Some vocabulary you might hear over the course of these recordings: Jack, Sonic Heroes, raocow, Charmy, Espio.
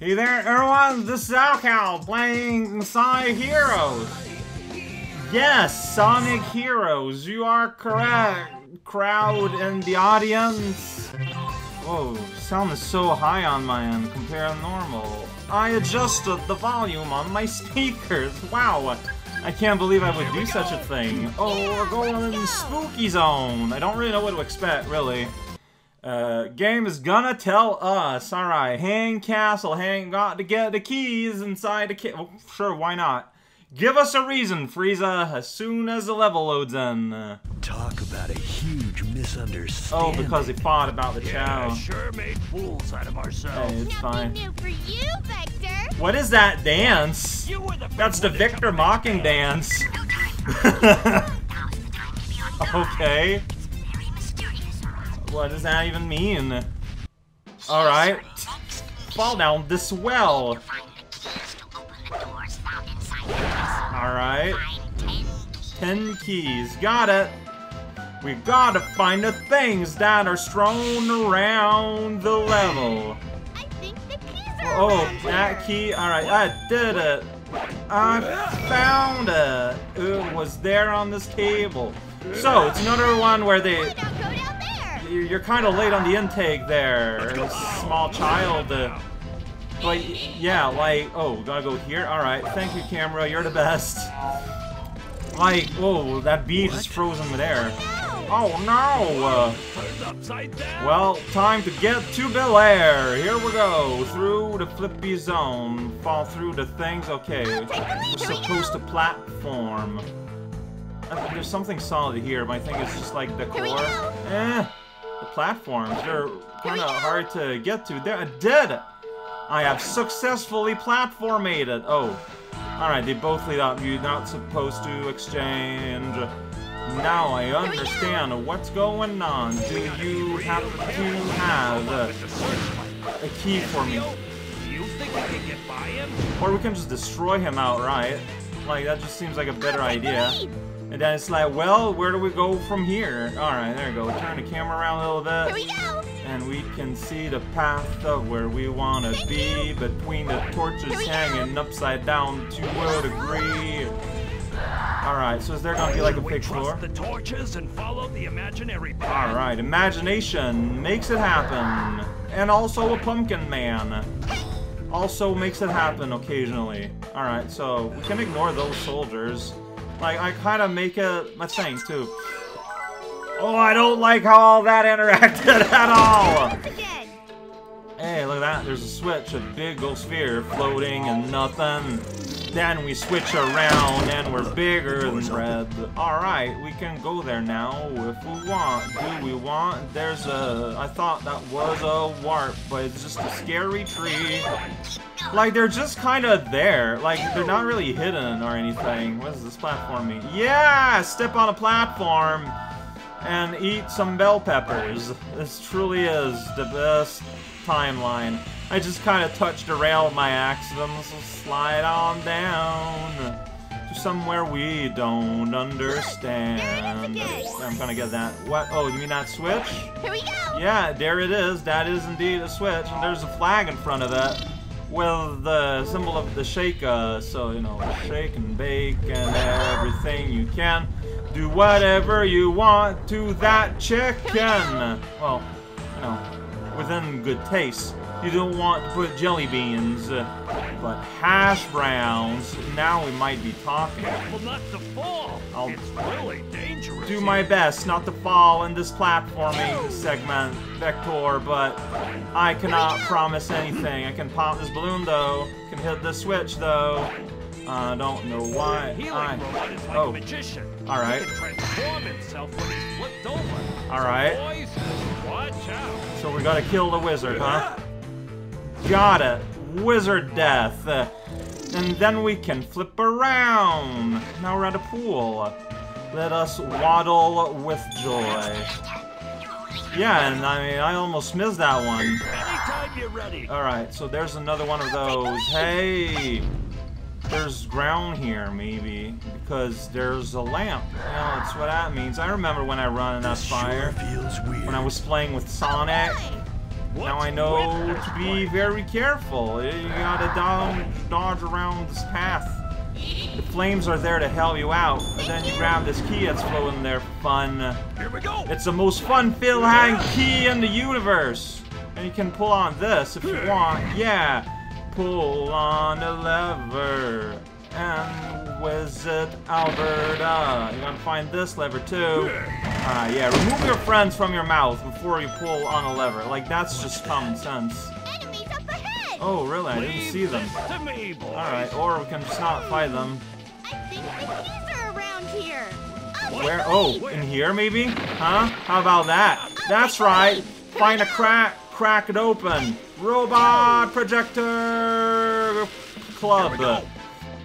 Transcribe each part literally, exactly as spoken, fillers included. Hey there, everyone! This is raocow playing Sonic Heroes! Yes, Sonic Heroes, you are correct, crowd in the audience. Whoa, sound is so high on my end compared to normal. I adjusted the volume on my speakers, wow! I can't believe I would do such a thing. Oh, we're going in spooky zone! I don't really know what to expect, really. Uh, game is gonna tell us. Alright, hang castle, hang got to get the keys inside the kit. Well, sure, why not? Give us a reason, Frieza, as soon as the level loads in. Talk about a huge misunderstanding. Oh, because he fought about the chow. Yeah, sure made fools out of ourselves. Hey, it's fine. New for you, Vector. What is that dance? You were the That's the Victor mocking dance. Okay. What does that even mean? Alright. Fall down this well. Alright. Ten keys. Got it. We gotta find the things that are strewn around the level. I think the keys are oh, that key. Alright, I did it. I found it. It was there on this table. So, it's another one where they... You're kind of late on the intake there, small child. Uh, but yeah, like, oh, gotta go here? Alright, thank you, camera, you're the best. Like, whoa, that bee just frozen with air. Oh no! Uh, well, time to get to Bel Air! Here we go, through the flippy zone, fall through the things, okay. We're supposed to platform. Uh, there's something solid here, but I think it's just like the core. Eh. The platforms, they're kind of hard to get to. They're dead! I have successfully platformated. Oh. Alright, they both lead up. You're not supposed to exchange. Now I understand what's going on. Do you have to have a, a key for me? Or we can just destroy him outright. Like, that just seems like a better idea. And then it's like, well, where do we go from here? Alright, there we go. Turn the camera around a little bit. Here we go. And we can see the path of where we want to be you. Between the torches hanging go. Upside down to a degree. Alright, so is there going to be like a big floor? Alright, imagination makes it happen. And also a pumpkin man. Also makes it happen occasionally. Alright, so we can ignore those soldiers. Like, I kind of make it my thing, too. Oh, I don't like how all that interacted at all! Hey, look at that. There's a switch, a big old sphere floating and nothing. Then we switch around and we're bigger than red. Alright, we can go there now if we want. Do we want? There's a... I thought that was a warp, but it's just a scary tree. Like, they're just kind of there. Like, they're not really hidden or anything. What does this platform mean? Yeah! Step on a platform and eat some bell peppers. This truly is the best timeline. I just kind of touched the rail with my accident. So slide on down to somewhere we don't understand. I'm gonna get that. What? Oh, you mean that switch? Here we go. Yeah, there it is. That is indeed a switch. And there's a flag in front of it. With the symbol of the shake, uh, so, you know, shake and bake and everything you can. Do whatever you want to that chicken. Well, you know, within good taste. You don't want to put jelly beans, uh, but hash browns. Now we might be talking. Well, not to fall. I'll it's really dangerous. Do my best not to fall in this platforming segment, Vector, but I cannot promise anything. I can pop this balloon, though. Can hit this switch, though. I don't know why. I... Oh. Alright. Alright. So we gotta kill the wizard, huh? Got it. Wizard death. Uh, and then we can flip around. Now we're at a pool. Let us waddle with joy. Yeah, and I mean, I almost missed that one. Alright, so there's another one of those. Hey! There's ground here, maybe. Because there's a lamp. You know, that's what that means. I remember when I run in that fire. When I was playing with Sonic. Now I know to be very careful. You gotta down, dodge around this path. The flames are there to help you out. And then you grab this key that's floating there. Fun. Here we go. It's the most fun-filled key in the universe. And you can pull on this if you want. Yeah. Pull on the lever. And Wizard Alberta. You're gonna find this lever too. Uh, yeah, remove your friends from your mouth before you pull on a lever. Like, that's just common sense. Enemies up ahead. Oh, really? I didn't see them. Alright, or we can just not fight them. I think the keys are around here. Where? Oh, in here maybe? Huh? How about that? That's right. Find a crack. Crack it open. Robot projector club.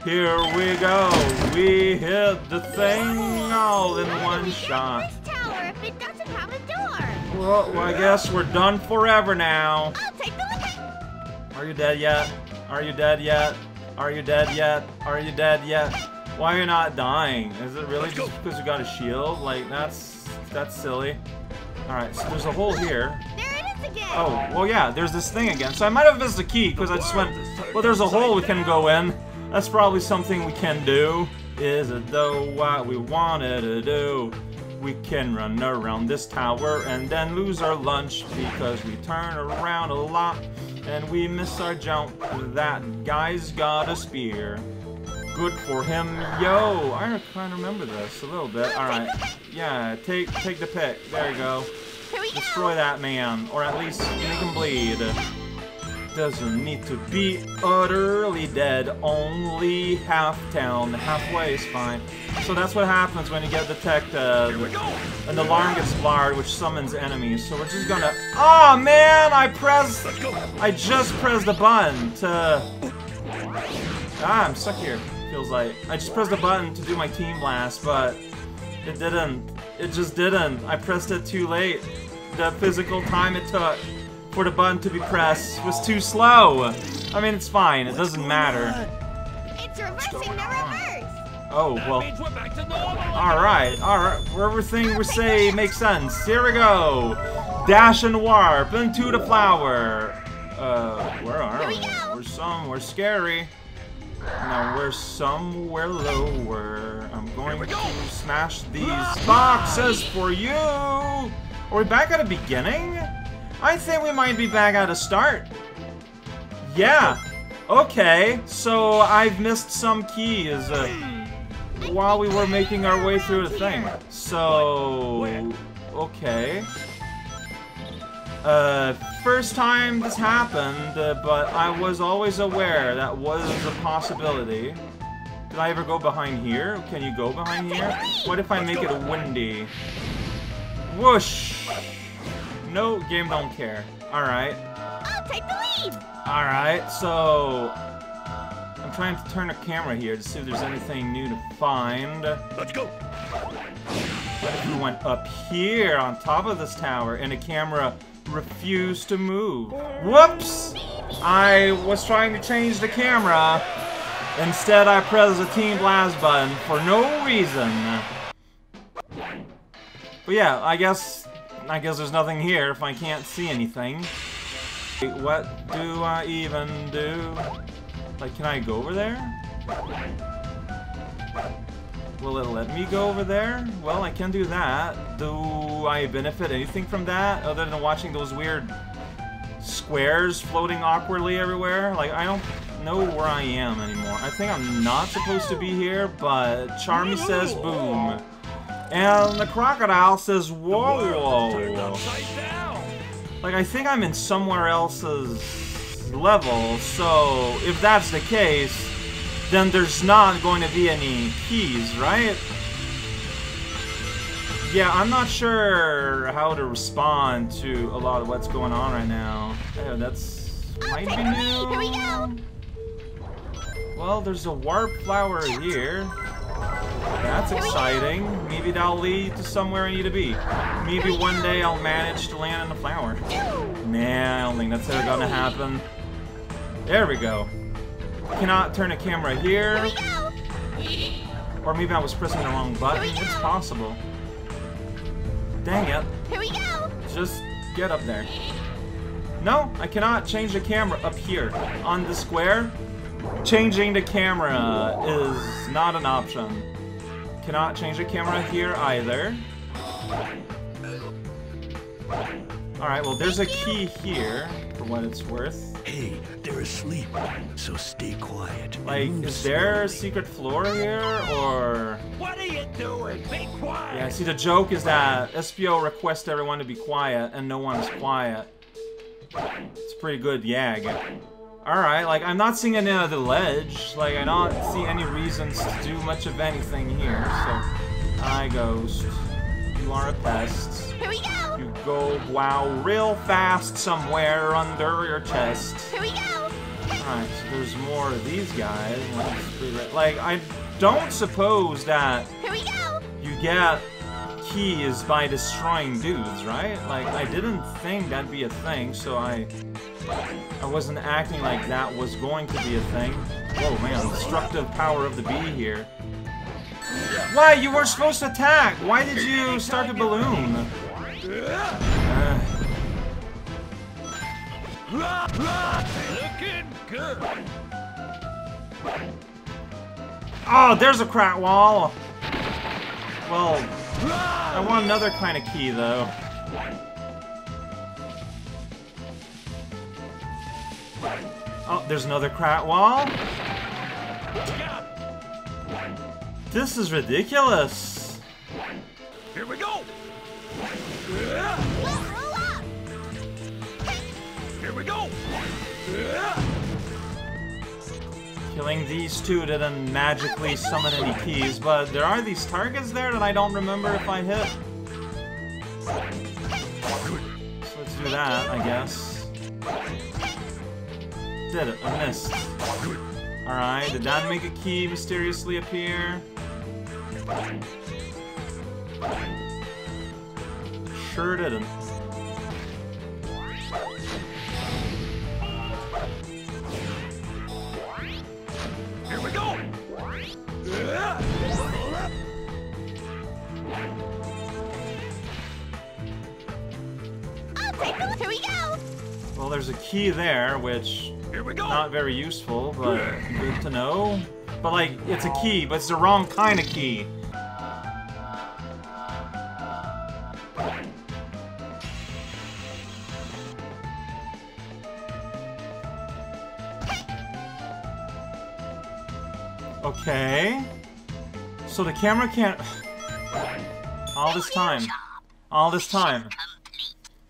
Here we go. We hit the thing all in one shot. If it doesn't have a door. Well, well, I guess we're done forever now. I'll take the look. Are you dead yet? Are you dead yet? Are you dead yet? Are you dead yet? Why are you not dying? Is it really just because you got a shield? Like, that's that's silly. Alright, so there's a hole here. There it is again. Oh, well, yeah, there's this thing again. So I might have missed the key because I just went, well, there's a hole we can go in. That's probably something we can do. Is it though what we wanted to do? We can run around this tower and then lose our lunch because we turn around a lot and we miss our jump. That guy's got a spear. Good for him. Yo, I kind of remember this a little bit. All right. Yeah, take take the pick. There you go. Destroy that man, or at least make him bleed. Doesn't need to be utterly dead, only half down, halfway is fine. So that's what happens when you get detected. An alarm gets blared, which summons enemies. So we're just gonna. Oh man, I pressed. I just pressed the button to. Ah, I'm stuck here. Feels like I just pressed the button to do my team blast, but it didn't. It just didn't. I pressed it too late. The physical time it took for the button to be pressed was too slow. I mean, it's fine. It doesn't matter. It's reversing the reverse. Oh, well. Alright, alright. Everything we say makes sense. Here we go. Dash and warp into the flower. Uh, where are we? We're somewhere scary. Now we're somewhere lower. I'm going to smash these boxes for you. Are we back at the beginning? I think we might be back at a start. Yeah. Okay. So I've missed some keys uh, while we were making our way through the thing. So okay. Uh, first time this happened, uh, but I was always aware that was a possibility. Did I ever go behind here? Can you go behind here? What if I make it windy? Whoosh. No, game don't care. Alright. I'll take the lead! Alright, so I'm trying to turn the camera here to see if there's anything new to find. Let's go! What if we went up here on top of this tower and the camera refused to move? Whoops! I was trying to change the camera. Instead, I pressed the Team Blast button for no reason. But yeah, I guess... I guess there's nothing here if I can't see anything. Wait, what do I even do? Like, can I go over there? Will it let me go over there? Well, I can do that. Do I benefit anything from that other than watching those weird squares floating awkwardly everywhere? Like, I don't know where I am anymore. I think I'm not supposed to be here, but Charmy says boom. And the crocodile says, whoa, whoa. Like, I think I'm in somewhere else's level, so if that's the case, then there's not going to be any keys, right? Yeah, I'm not sure how to respond to a lot of what's going on right now. Yeah, that's might be new. Here we go. Well, there's a warp flower here. That's exciting. Maybe that'll lead to somewhere I need to be. Maybe one day I'll manage to land in a flower. Nah, I don't think that's ever gonna happen. There we go. Cannot turn a camera here. Or maybe I was pressing the wrong button. It's possible. Dang it. Just get up there. No, I cannot change the camera up here. On the square, changing the camera is not an option. Cannot change the camera here either. Alright, well there's a key here, for what it's worth. Hey, they're asleep, so stay quiet. Like, is there a secret floor here, or... What are you doing? Be quiet! Yeah, see, the joke is that Espio requests everyone to be quiet, and no one's quiet. It's pretty good yag. Alright, like, I'm not seeing any of the ledge. Like, I don't see any reasons to do much of anything here, so... Hi, Ghost. You are a pest. Here we go! You go wow real fast somewhere under your chest. Here we go! Alright, so there's more of these guys. Like, I don't suppose that Here we go. you get keys by destroying dudes, right? Like, I didn't think that'd be a thing, so I... I wasn't acting like that was going to be a thing. Whoa, man, destructive power of the bee here. Why? You were supposed to attack! Why did you start the balloon? Uh. Looking good. Oh, there's a crack wall! Well, I want another kind of key, though. Oh, there's another crack wall? This is ridiculous. Here we go. Here we go. Killing these two didn't magically summon any keys, but there are these targets there that I don't remember if I hit. So let's do that, I guess. Did it. I missed. Alright, did that make a key mysteriously appear? Sure didn't. Here we go! I'll take those. Here we go! Well, there's a key there, which... Here we go. Not very useful, but good to know. But like, it's a key, but it's the wrong kind of key. Okay. So the camera can't... All this time. All this time.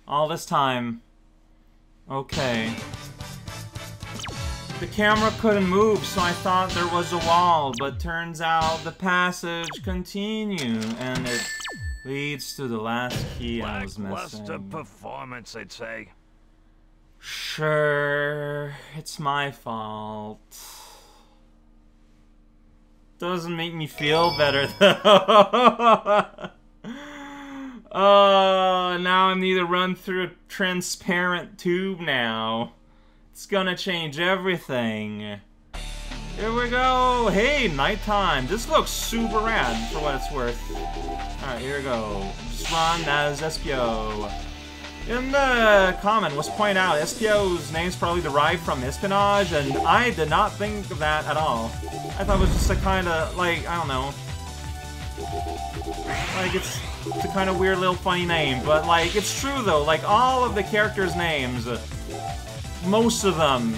All this time. Okay. The camera couldn't move, so I thought there was a wall, but turns out the passage continues, and it leads to the last key I was missing. Lackluster performance, I'd say. Sure, it's my fault. Doesn't make me feel better, though. Uh, now I need to run through a transparent tube now. It's gonna change everything. Here we go! Hey, nighttime! This looks super rad, for what it's worth. Alright, here we go. Just run as Espio. In the comment was pointed out, Espio's name's probably derived from espionage, and I did not think of that at all. I thought it was just a kinda, like, I don't know. Like, it's, it's a kinda weird little funny name, but, like, it's true, though. Like, all of the characters' names... Most of them,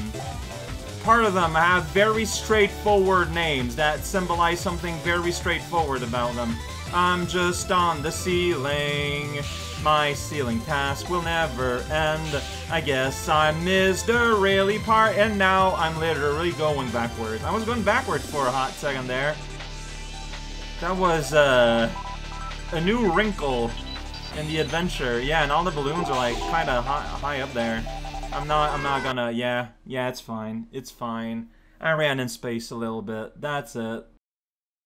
part of them, have very straightforward names that symbolize something very straightforward about them. I'm just on the ceiling. My ceiling task will never end. I guess I missed the really part, and now I'm literally going backwards. I was going backwards for a hot second there. That was uh, a new wrinkle in the adventure. Yeah, and all the balloons are like kind of high, high up there. I'm not, I'm not gonna, yeah, yeah, it's fine, it's fine. I ran in space a little bit, that's it.